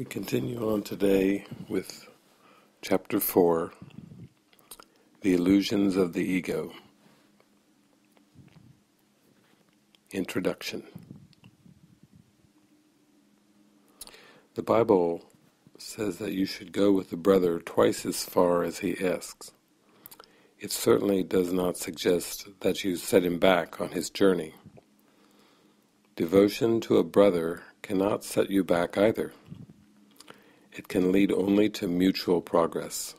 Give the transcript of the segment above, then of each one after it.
We continue on today with Chapter 4, The Illusions of the Ego. Introduction. The Bible says that you should go with a brother twice as far as he asks. It certainly does not suggest that you set him back on his journey. Devotion to a brother cannot set you back either. It can lead only to mutual progress.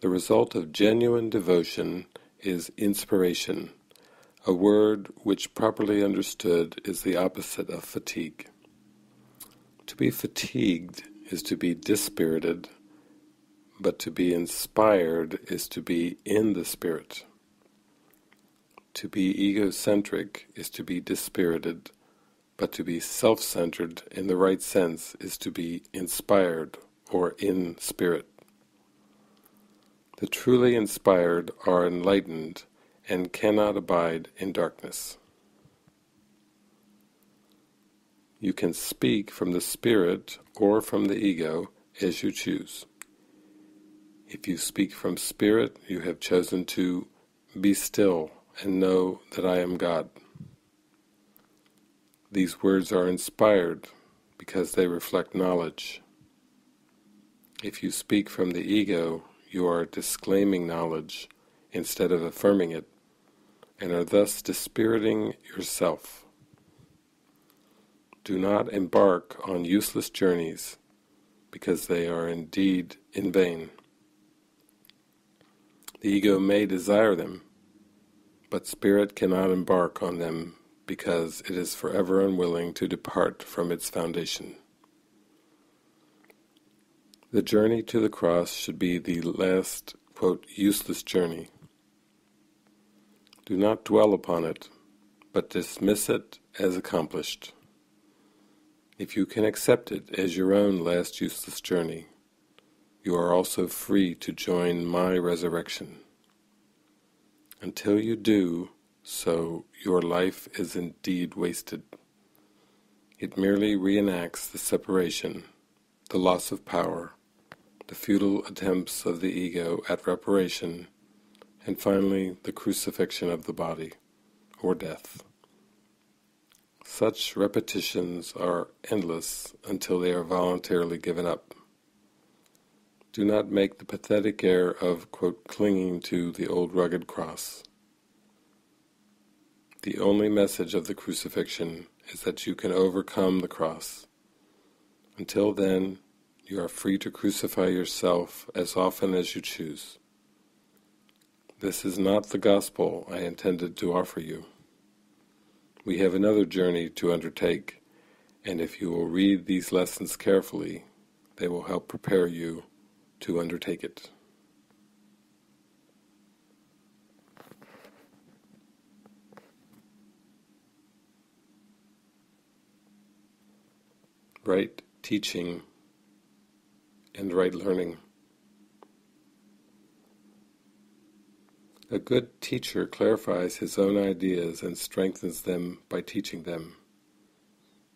The result of genuine devotion is inspiration, a word which properly understood is the opposite of fatigue. To be fatigued is to be dispirited, but to be inspired is to be in the spirit. To be egocentric is to be dispirited, but to be self-centered in the right sense is to be inspired or in spirit. The truly inspired are enlightened and cannot abide in darkness. You can speak from the spirit or from the ego as you choose. If you speak from spirit, you have chosen to be still and know that I am God. These words are inspired because they reflect knowledge. If you speak from the ego, you are disclaiming knowledge instead of affirming it, and are thus dispiriting yourself. Do not embark on useless journeys, because they are indeed in vain. The ego may desire them, but spirit cannot embark on them, because it is forever unwilling to depart from its foundation. The journey to the cross should be the last, quote, useless journey. Do not dwell upon it, but dismiss it as accomplished. If you can accept it as your own last useless journey, you are also free to join my resurrection. Until you do, so your life is indeed wasted. It merely reenacts the separation, the loss of power, the futile attempts of the ego at reparation, and finally the crucifixion of the body, or death. Such repetitions are endless until they are voluntarily given up. Do not make the pathetic error of, quote, clinging to the old rugged cross. The only message of the crucifixion is that you can overcome the cross. Until then, you are free to crucify yourself as often as you choose. This is not the gospel I intended to offer you. We have another journey to undertake, and if you will read these lessons carefully, they will help prepare you to undertake it. Right teaching and right learning. A good teacher clarifies his own ideas and strengthens them by teaching them.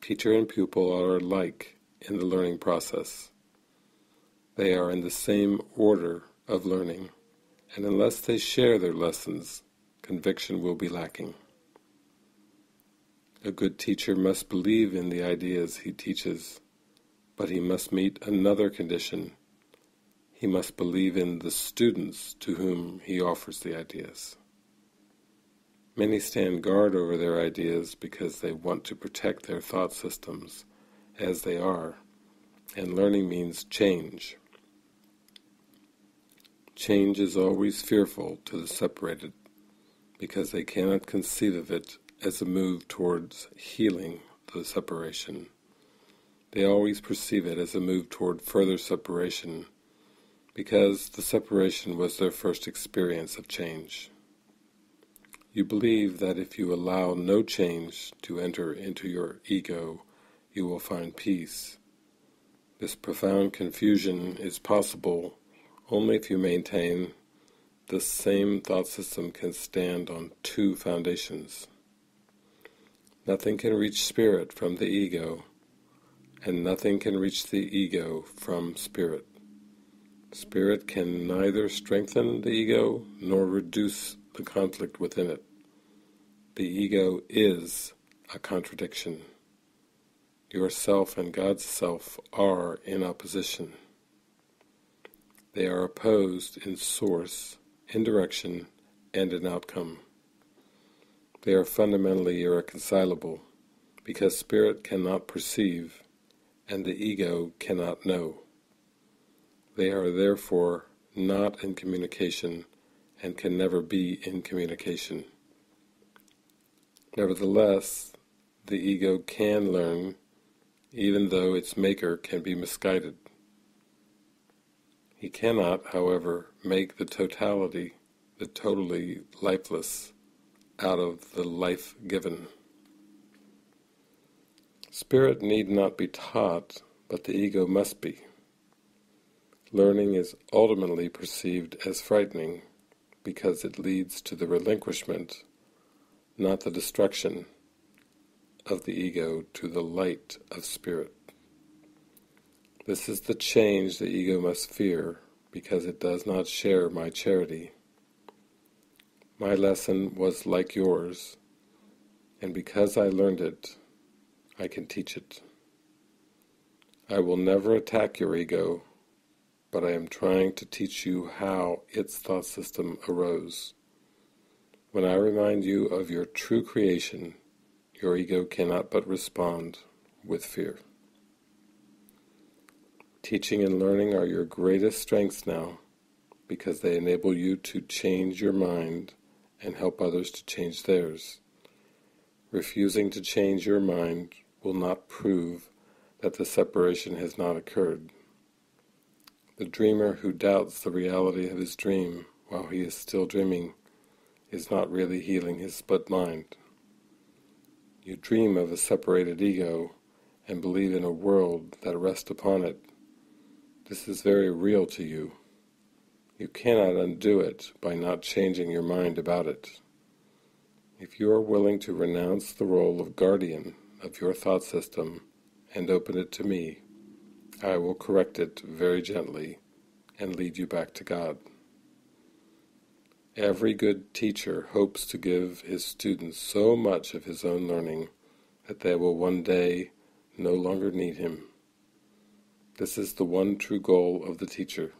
Teacher and pupil are alike in the learning process. They are in the same order of learning, and unless they share their lessons, conviction will be lacking. A good teacher must believe in the ideas he teaches, but he must meet another condition. He must believe in the students to whom he offers the ideas. Many stand guard over their ideas because they want to protect their thought systems as they are, and learning means change. Change is always fearful to the separated, because they cannot conceive of it as a move towards healing the separation. They always perceive it as a move toward further separation, because the separation was their first experience of change. You believe that if you allow no change to enter into your ego, you will find peace. This profound confusion is possible only if you maintain the same thought system can stand on two foundations. Nothing can reach spirit from the ego, and nothing can reach the ego from spirit. Spirit can neither strengthen the ego nor reduce the conflict within it. The ego is a contradiction. Your self and God's self are in opposition. They are opposed in source, in direction, and in outcome. They are fundamentally irreconcilable, because spirit cannot perceive, and the ego cannot know. They are therefore not in communication, and can never be in communication. Nevertheless, the ego can learn, even though its maker can be misguided. He cannot, however, make the totality, the totally lifeless, out of the life given. Spirit need not be taught, but the ego must be. Learning is ultimately perceived as frightening, because it leads to the relinquishment, not the destruction, of the ego to the light of spirit. This is the change the ego must fear, because it does not share my charity. My lesson was like yours, and because I learned it, I can teach it. I will never attack your ego, but I am trying to teach you how its thought system arose. When I remind you of your true creation, your ego cannot but respond with fear. Teaching and learning are your greatest strengths now, because they enable you to change your mind and help others to change theirs. Refusing to change your mind will not prove that the separation has not occurred. The dreamer who doubts the reality of his dream while he is still dreaming is not really healing his split mind. You dream of a separated ego and believe in a world that rests upon it. This is very real to you. You cannot undo it by not changing your mind about it. If you are willing to renounce the role of guardian of your thought system and open it to me, I will correct it very gently and lead you back to God. Every good teacher hopes to give his students so much of his own learning that they will one day no longer need him. This is the one true goal of the teacher.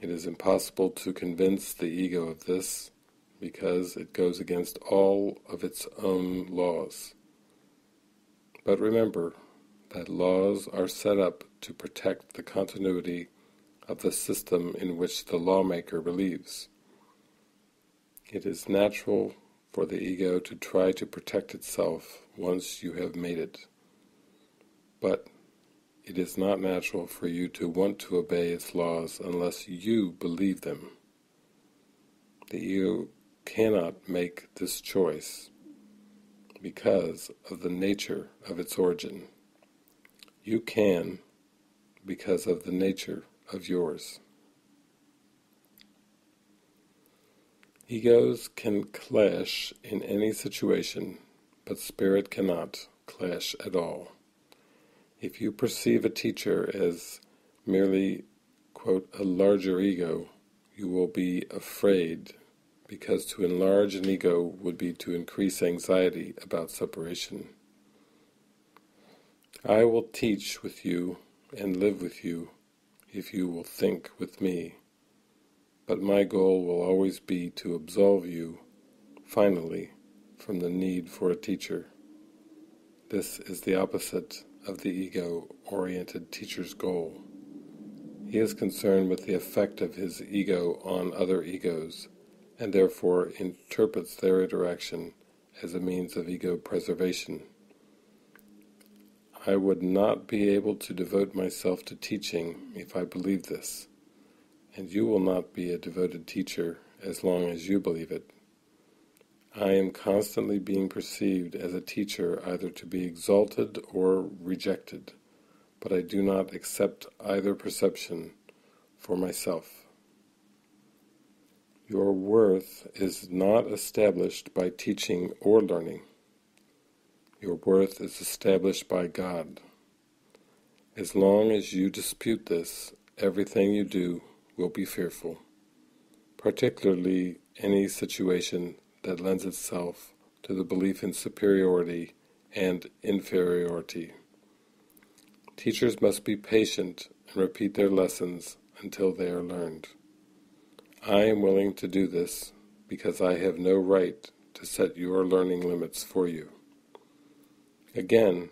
It is impossible to convince the ego of this, because it goes against all of its own laws. But remember that laws are set up to protect the continuity of the system in which the lawmaker believes. It is natural for the ego to try to protect itself once you have made it. But it is not natural for you to want to obey its laws unless you believe them. The ego cannot make this choice because of the nature of its origin. You can because of the nature of yours. Egos can clash in any situation, but spirit cannot clash at all. If you perceive a teacher as merely, quote, a larger ego, you will be afraid, because to enlarge an ego would be to increase anxiety about separation. I will teach with you and live with you if you will think with me, but my goal will always be to absolve you, finally, from the need for a teacher. This is the opposite of the ego-oriented teacher's goal. He is concerned with the effect of his ego on other egos, and therefore interprets their interaction as a means of ego preservation. I would not be able to devote myself to teaching if I believed this, and you will not be a devoted teacher as long as you believe it. I am constantly being perceived as a teacher, either to be exalted or rejected, but I do not accept either perception for myself. Your worth is not established by teaching or learning. Your worth is established by God. As long as you dispute this, everything you do will be fearful, particularly any situation that lends itself to the belief in superiority and inferiority. Teachers must be patient and repeat their lessons until they are learned. I am willing to do this because I have no right to set your learning limits for you. Again,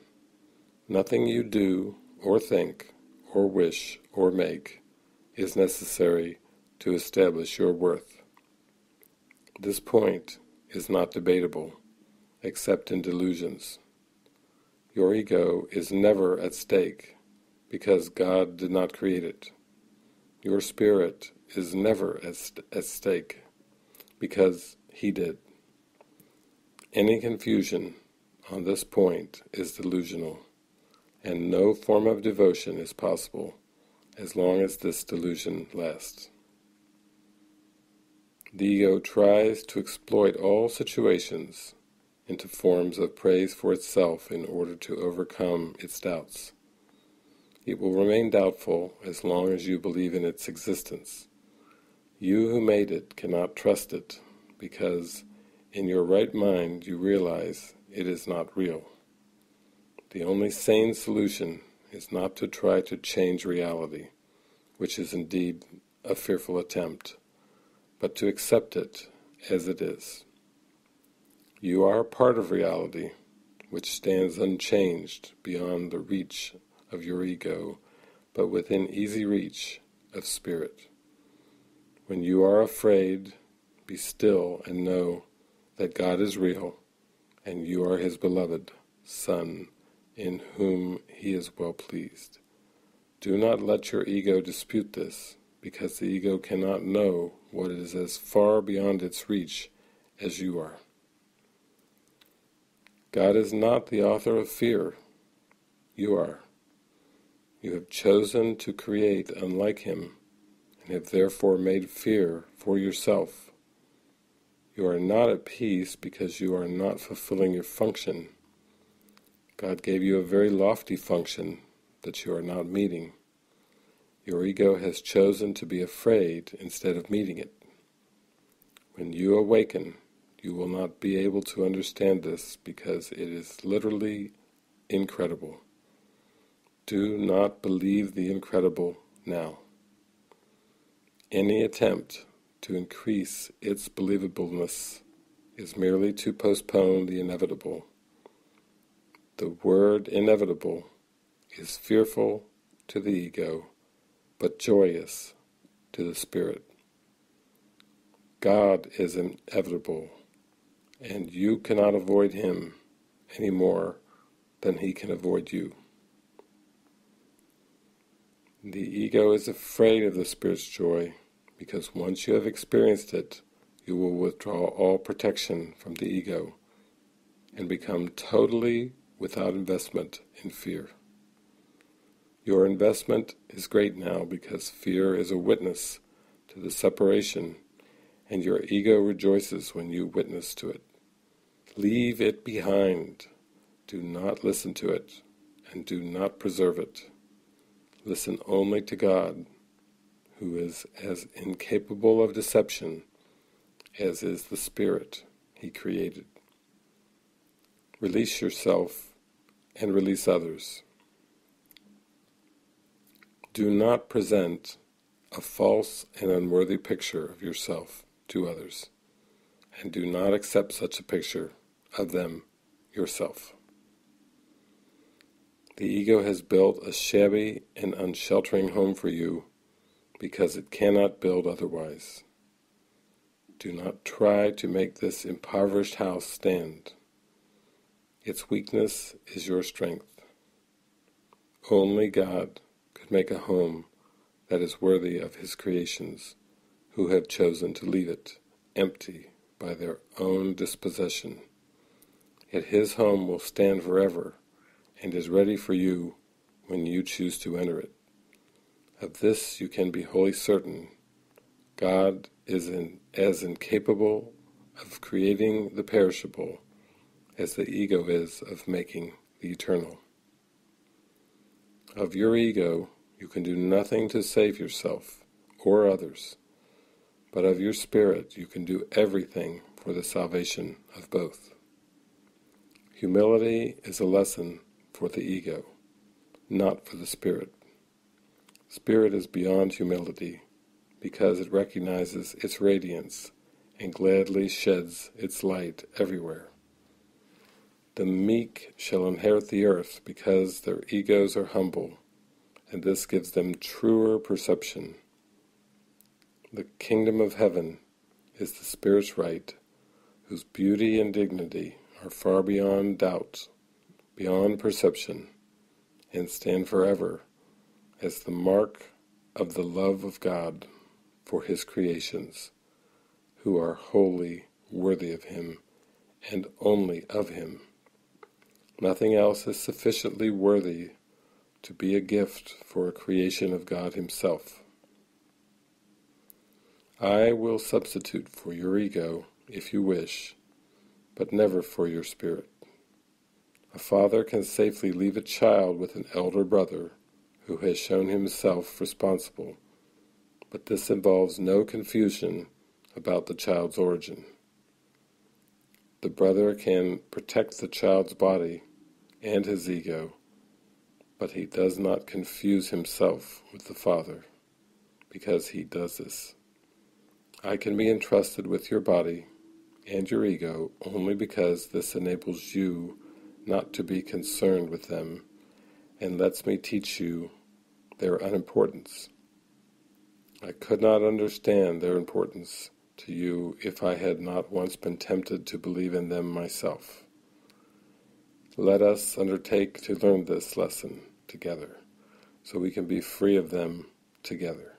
nothing you do or think or wish or make is necessary to establish your worth. This point is not debatable, except in delusions. Your ego is never at stake, because God did not create it. Your spirit is never at stake, because He did. Any confusion on this point is delusional, and no form of devotion is possible as long as this delusion lasts. The ego tries to exploit all situations into forms of praise for itself in order to overcome its doubts. It will remain doubtful as long as you believe in its existence. You who made it cannot trust it, because in your right mind you realize it is not real. The only sane solution is not to try to change reality, which is indeed a fearful attempt, but to accept it as it is. You are a part of reality, which stands unchanged beyond the reach of your ego, but within easy reach of spirit. When you are afraid, be still and know that God is real, and you are His beloved Son, in whom He is well pleased. Do not let your ego dispute this, because the ego cannot know what is as far beyond its reach as you are. God is not the author of fear. You are. You have chosen to create unlike Him, and have therefore made fear for yourself. You are not at peace because you are not fulfilling your function. God gave you a very lofty function that you are not meeting. Your ego has chosen to be afraid instead of meeting it. When you awaken, you will not be able to understand this because it is literally incredible. Do not believe the incredible now. Any attempt to increase its believableness is merely to postpone the inevitable. The word inevitable is fearful to the ego, but joyous to the spirit. God is inevitable, and you cannot avoid Him any more than He can avoid you. The ego is afraid of the Spirit's joy, because once you have experienced it, you will withdraw all protection from the ego, and become totally without investment in fear. Your investment is great now, because fear is a witness to the separation, and your ego rejoices when you witness to it. Leave it behind. Do not listen to it, and do not preserve it. Listen only to God, who is as incapable of deception as is the Spirit He created. Release yourself and release others. Do not present a false and unworthy picture of yourself to others, and do not accept such a picture of them yourself. The ego has built a shabby and unsheltering home for you, because it cannot build otherwise. Do not try to make this impoverished house stand. Its weakness is your strength. Only God could make a home that is worthy of His creations, who have chosen to leave it empty by their own dispossession. Yet His home will stand forever, and is ready for you when you choose to enter it. Of this you can be wholly certain. God is as incapable of creating the perishable as the ego is of making the eternal. of your ego, you can do nothing to save yourself or others, but of your spirit, you can do everything for the salvation of both. Humility is a lesson for the ego, not for the spirit. Spirit is beyond humility, because it recognizes its radiance and gladly sheds its light everywhere. The meek shall inherit the earth because their egos are humble, and this gives them truer perception. The kingdom of heaven is the spirit's right, whose beauty and dignity are far beyond doubt, beyond perception, and stand forever as the mark of the love of God for his creations, who are wholly worthy of him, and only of him. Nothing else is sufficiently worthy to be a gift for a creation of God himself. I will substitute for your ego, if you wish, but never for your spirit. A father can safely leave a child with an elder brother who has shown himself responsible, but this involves no confusion about the child's origin. The brother can protect the child's body and his ego, but he does not confuse himself with the father, because he does this. I can be entrusted with your body and your ego only because this enables you not to be concerned with them and lets me teach you their unimportance. I could not understand their importance to you if I had not once been tempted to believe in them myself. Let us undertake to learn this lesson together, so we can be free of them together.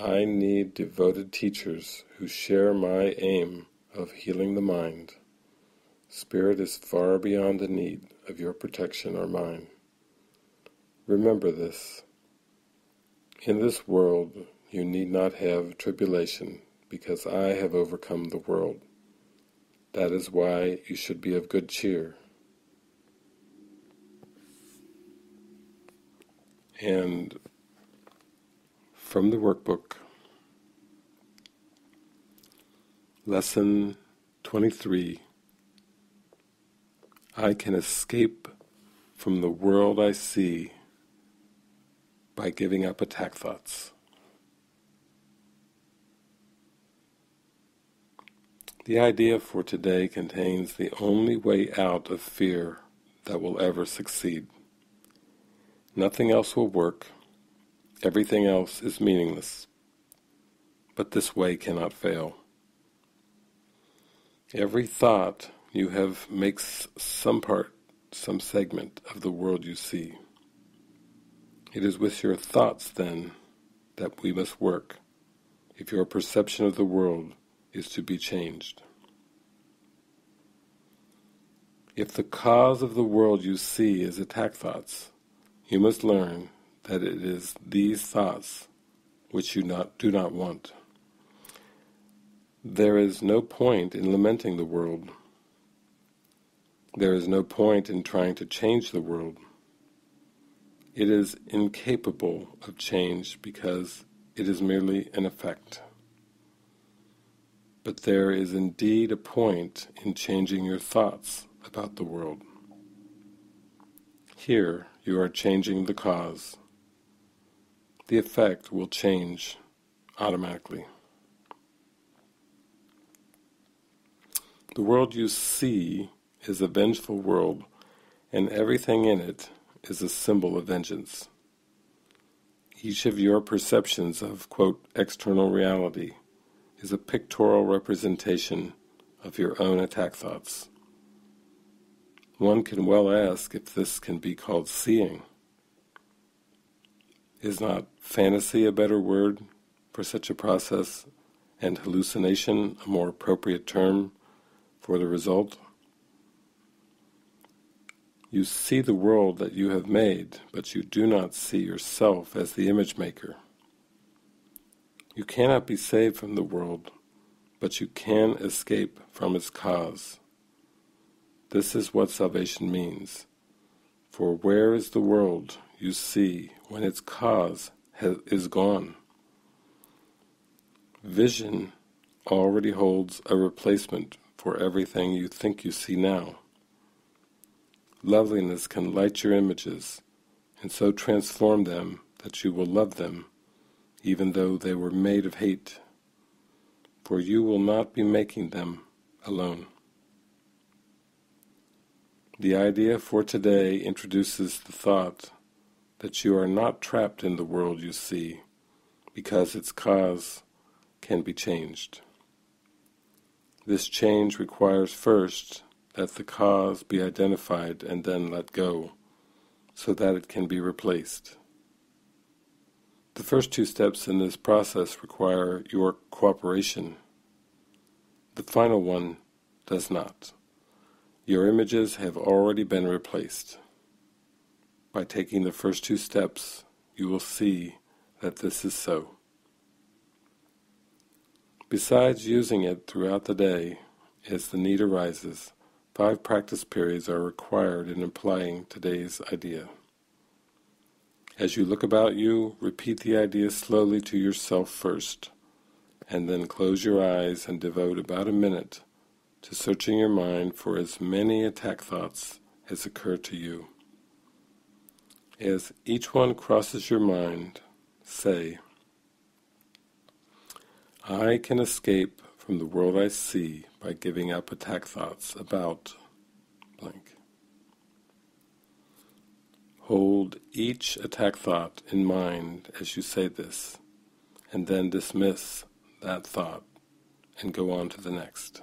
I need devoted teachers who share my aim of healing the mind. Spirit is far beyond the need of your protection or mine. Remember this. In this world you need not have tribulation, because I have overcome the world. That is why you should be of good cheer. And from the workbook, Lesson 23, I can escape from the world I see by giving up attack thoughts. The idea for today contains the only way out of fear that will ever succeed. Nothing else will work, everything else is meaningless, but this way cannot fail. Every thought you have makes some segment of the world you see. It is with your thoughts, then, that we must work, if your perception of the world is to be changed. If the cause of the world you see is attack thoughts, you must learn that it is these thoughts which you do not want. There is no point in lamenting the world. There is no point in trying to change the world. It is incapable of change because it is merely an effect. But there is indeed a point in changing your thoughts about the world. Here you are changing the cause. The effect will change automatically. The world you see is a vengeful world, and everything in it is a symbol of vengeance. Each of your perceptions of, quote, external reality is a pictorial representation of your own attack thoughts. One can well ask if this can be called seeing. Is not fantasy a better word for such a process, and hallucination a more appropriate term for the result? You see the world that you have made, but you do not see yourself as the image maker. You cannot be saved from the world, but you can escape from its cause. This is what salvation means, For where is the world you see when its cause is gone? Vision already holds a replacement for everything you think you see now. Loveliness can light your images and so transform them that you will love them, even though they were made of hate, for you will not be making them alone. The idea for today introduces the thought that you are not trapped in the world you see, because its cause can be changed. This change requires first that the cause be identified and then let go, so that it can be replaced. The first two steps in this process require your cooperation. The final one does not. Your images have already been replaced. By taking the first two steps, you will see that this is so. Besides using it throughout the day, as the need arises, 5 practice periods are required in applying today's idea. As you look about you, repeat the idea slowly to yourself first, and then close your eyes and devote about a minute to searching your mind for as many attack thoughts as occur to you. As each one crosses your mind, say, I can escape from the world I see by giving up attack thoughts about blank. Hold each attack thought in mind as you say this, and then dismiss that thought and go on to the next.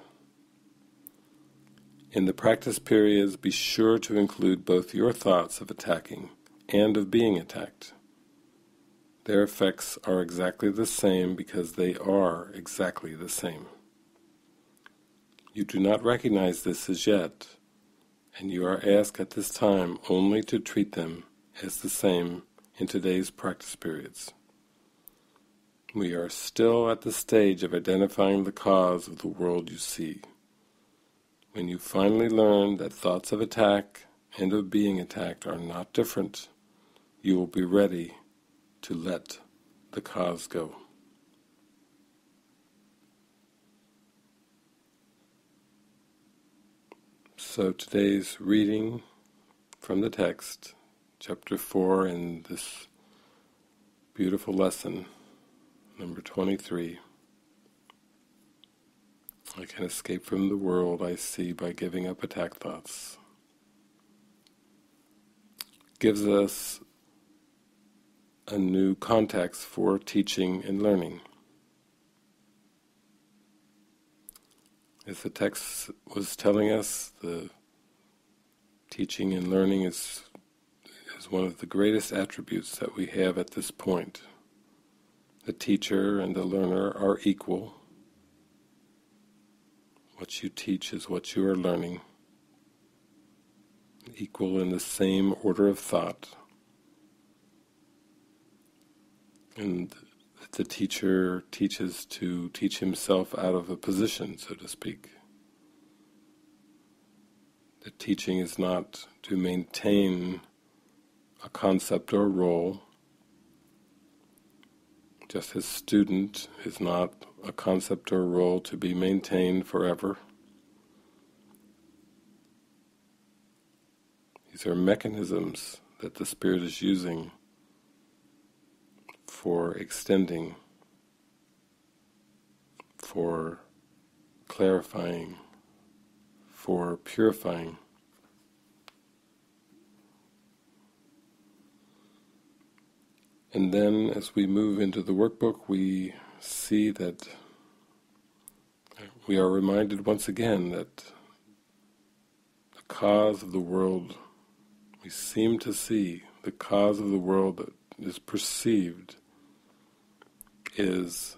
In the practice periods, be sure to include both your thoughts of attacking and of being attacked. Their effects are exactly the same because they are exactly the same. You do not recognize this as yet, and you are asked at this time only to treat them as the same in today's practice periods. We are still at the stage of identifying the cause of the world you see. When you finally learn that thoughts of attack and of being attacked are not different, you will be ready to let the cause go. So today's reading from the text, chapter 4 in this beautiful lesson, number 23. I can escape from the world I see by giving up attack thoughts. Gives us a new context for teaching and learning. As the text was telling us, the teaching and learning is one of the greatest attributes that we have at this point. The teacher and the learner are equal. What you teach is what you are learning, equal in the same order of thought. And the teacher teaches to teach himself out of a position, so to speak. The teaching is not to maintain a concept or role, just as student is not a concept or role to be maintained forever. These are mechanisms that the Spirit is using for extending, for clarifying, for purifying. And then as we move into the workbook, we see that we are reminded once again that the cause of the world we seem to see, the cause of the world that is perceived, is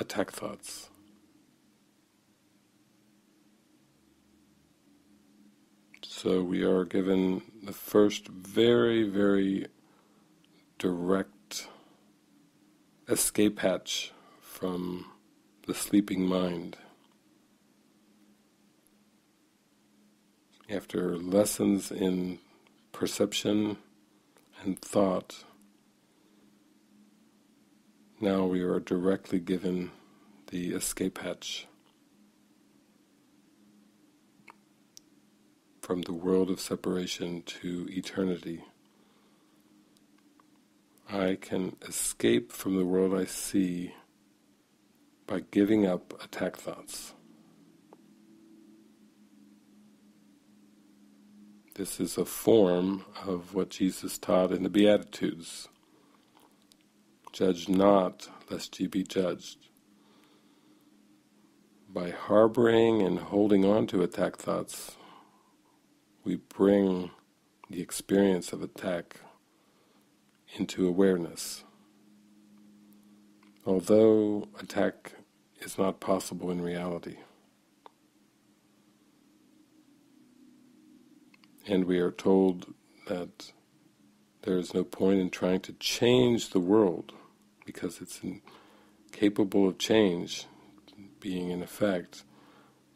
attack thoughts. So we are given the first very, very direct escape hatch from the sleeping mind. After lessons in perception and thought, now we are directly given the escape hatch from the world of separation to eternity. I can escape from the world I see by giving up attack thoughts. This is a form of what Jesus taught in the Beatitudes. Judge not, lest ye be judged. By harboring and holding on to attack thoughts, we bring the experience of attack into awareness. Although attack is not possible in reality, and we are told that there is no point in trying to change the world because it's incapable of change, being in effect,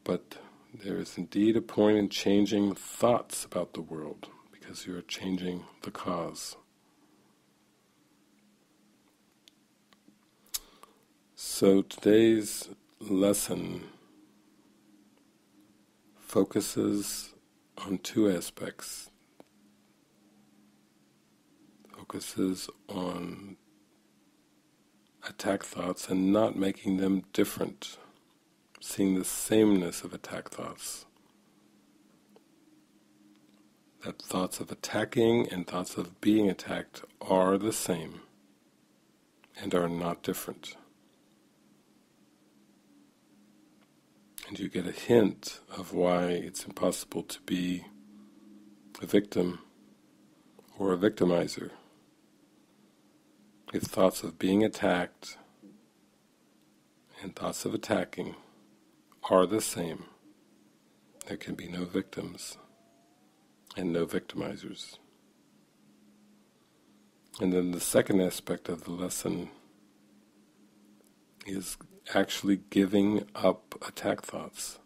but there is indeed a point in changing thoughts about the world because you are changing the cause. So today's lesson focuses on two aspects. Focuses on attack thoughts and not making them different, seeing the sameness of attack thoughts. That thoughts of attacking and thoughts of being attacked are the same and are not different. And you get a hint of why it's impossible to be a victim or a victimizer. If thoughts of being attacked and thoughts of attacking are the same, there can be no victims and no victimizers. And then the second aspect of the lesson is actually giving up attack thoughts,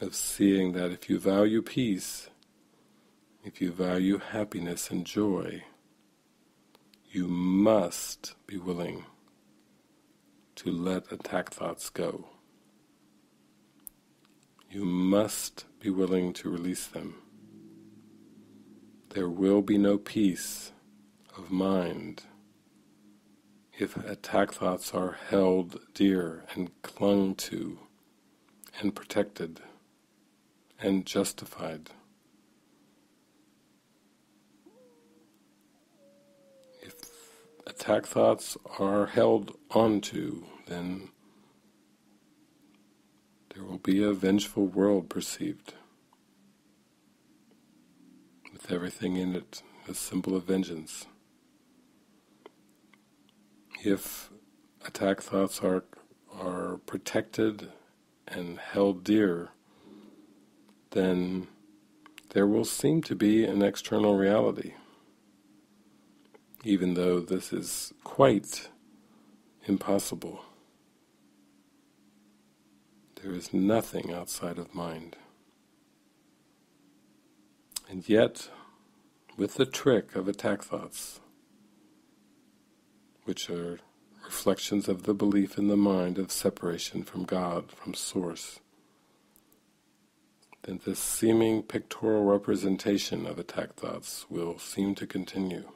of seeing that if you value peace, if you value happiness and joy, you must be willing to let attack thoughts go. You must be willing to release them. There will be no peace of mind if attack thoughts are held dear and clung to and protected and justified. If attack thoughts are held onto, then there will be a vengeful world perceived, with everything in it a symbol of vengeance. If attack thoughts are protected and held dear, then there will seem to be an external reality, even though this is quite impossible. There is nothing outside of mind. And yet, with the trick of attack thoughts, which are reflections of the belief in the mind of separation from God, from Source, then this seeming pictorial representation of attack thoughts will seem to continue.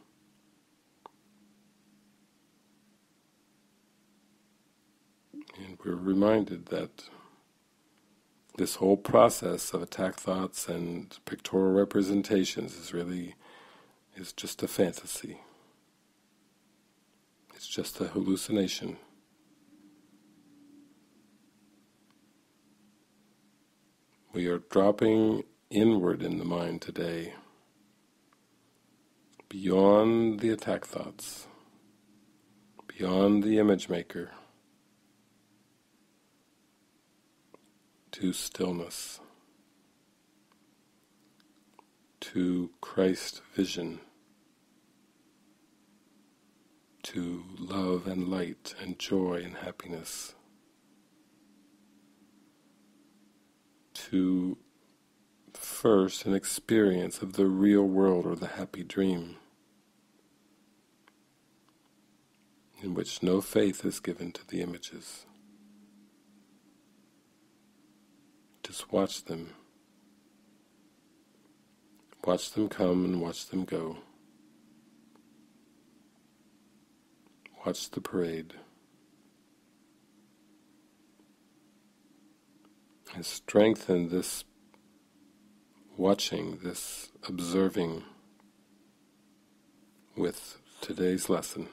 And we're reminded that this whole process of attack thoughts and pictorial representations is just a fantasy. It's just a hallucination. We are dropping inward in the mind today, beyond the attack thoughts, beyond the image maker, to stillness, to Christ vision, to love and light and joy and happiness, to first an experience of the real world or the happy dream, in which no faith is given to the images. Just watch them. Watch them come and watch them go. Watch the parade. And strengthen this watching, this observing with today's lesson.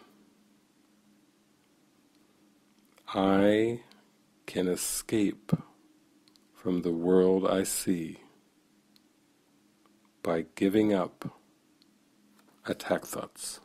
I can escape from the world I see by giving up attack thoughts.